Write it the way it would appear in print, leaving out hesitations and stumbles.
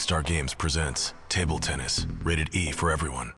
Rockstar Games presents Table Tennis, rated E for everyone.